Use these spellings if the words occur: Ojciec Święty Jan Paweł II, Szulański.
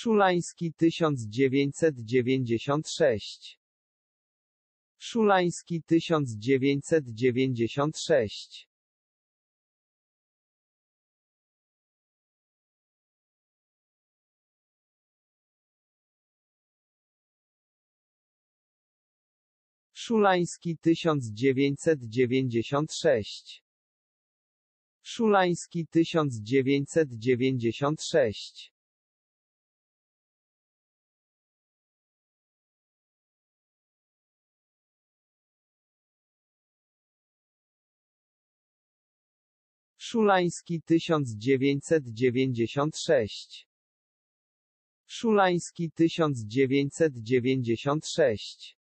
Szulański 1996. Szulański 1996. Szulański 1996. Szulański 1996. Szulański 1996. Szulański 1996.